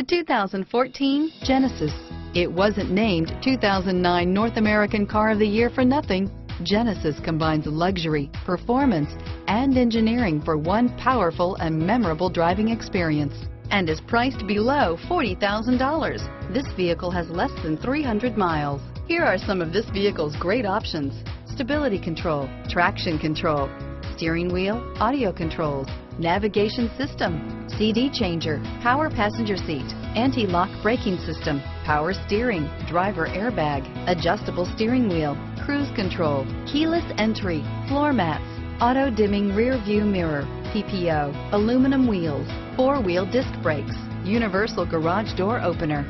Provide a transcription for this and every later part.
The 2014 Genesis. It wasn't named 2009 North American Car of the Year for nothing. Genesis combines luxury, performance, and engineering for one powerful and memorable driving experience, and is priced below $40,000. This vehicle has less than 300 miles. Here are some of this vehicle's great options: stability control, traction control, steering wheel audio controls, navigation system, CD changer, power passenger seat, anti-lock braking system, power steering, driver airbag, adjustable steering wheel, cruise control, keyless entry, floor mats, auto dimming rear view mirror, PPO, aluminum wheels, four-wheel disc brakes, universal garage door opener,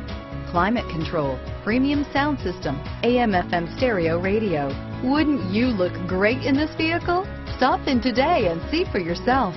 climate control, premium sound system, AM/FM stereo radio. Wouldn't you look great in this vehicle? Stop in today and see for yourself.